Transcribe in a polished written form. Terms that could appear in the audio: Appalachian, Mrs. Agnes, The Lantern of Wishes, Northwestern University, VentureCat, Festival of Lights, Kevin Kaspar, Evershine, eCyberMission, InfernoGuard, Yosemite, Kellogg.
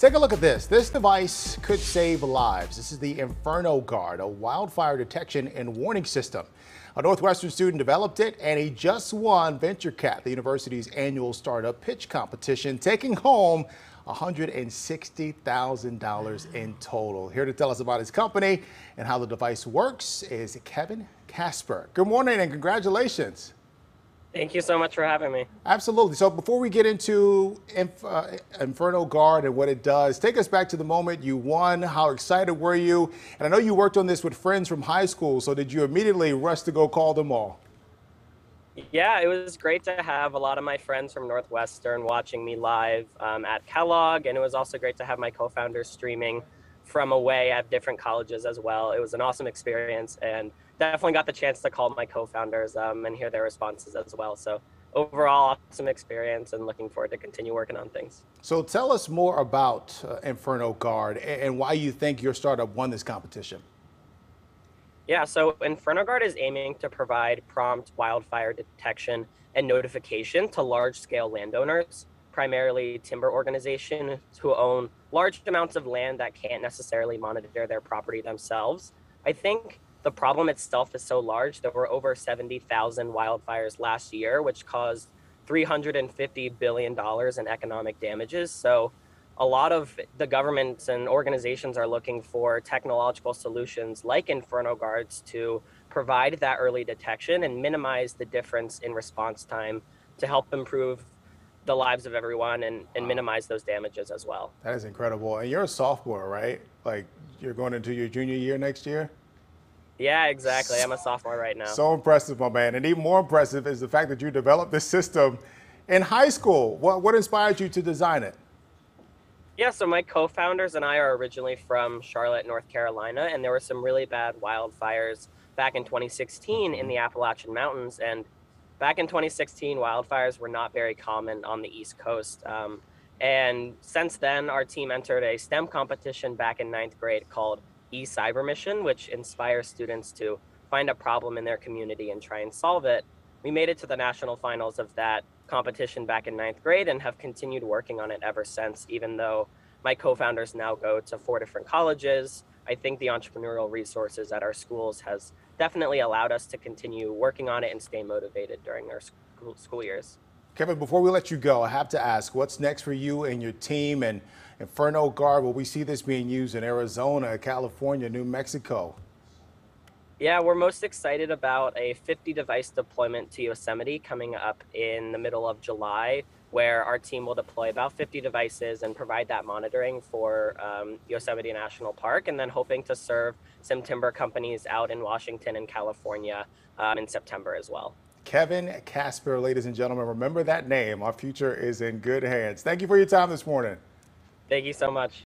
Take a look at this. This device could save lives. This is the InfernoGuard, a wildfire detection and warning system. A Northwestern student developed it, and he just won VentureCat, the university's annual startup pitch competition, taking home $160,000 in total. Here to tell us about his company and how the device works is Kevin Kaspar. Good morning and congratulations. Thank you so much for having me. Absolutely. So before we get into InfernoGuard and what it does, take us back to the moment you won. How excited were you? And I know you worked on this with friends from high school, so did you immediately rush to go call them all? Yeah, it was great to have a lot of my friends from Northwestern watching me live at Kellogg, and it was also great to have my co-founders streaming from away at different colleges as well. It was an awesome experience, and definitely got the chance to call my co-founders and hear their responses as well. So overall, awesome experience and looking forward to continue working on things. So tell us more about InfernoGuard and why you think your startup won this competition. Yeah, so InfernoGuard is aiming to provide prompt wildfire detection and notification to large-scale landowners, primarily timber organizations who own large amounts of land that can't necessarily monitor their property themselves. I think the problem itself is so large. There were over 70,000 wildfires last year, which caused $350 billion in economic damages. So a lot of the governments and organizations are looking for technological solutions like InfernoGuards to provide that early detection and minimize the difference in response time to help improve the lives of everyone and minimize those damages as well. That is incredible. And you're a sophomore, right? Like you're going into your junior year next year? Yeah, exactly. I'm a sophomore right now. So impressive, my man. And even more impressive is the fact that you developed this system in high school. What inspired you to design it? Yeah, so my co-founders and I are originally from Charlotte, North Carolina, and there were some really bad wildfires back in 2016 in the Appalachian Mountains. And back in 2016, wildfires were not very common on the East Coast. And since then, our team entered a STEM competition back in 9th grade called eCyberMission, which inspires students to find a problem in their community and try and solve it. We made it to the national finals of that competition back in 9th grade and have continued working on it ever since, even though my co-founders now go to 4 different colleges. I think the entrepreneurial resources at our schools has definitely allowed us to continue working on it and stay motivated during our school years. Kevin, before we let you go, I have to ask, what's next for you and your team and InfernoGuard? Will we see this being used in Arizona, California, New Mexico? Yeah, we're most excited about a 50-device deployment to Yosemite coming up in the middle of July, where our team will deploy about 50 devices and provide that monitoring for Yosemite National Park, and then hoping to serve some timber companies out in Washington and California in September as well. Kevin Kaspar, ladies and gentlemen, remember that name. Our future is in good hands. Thank you for your time this morning. Thank you so much.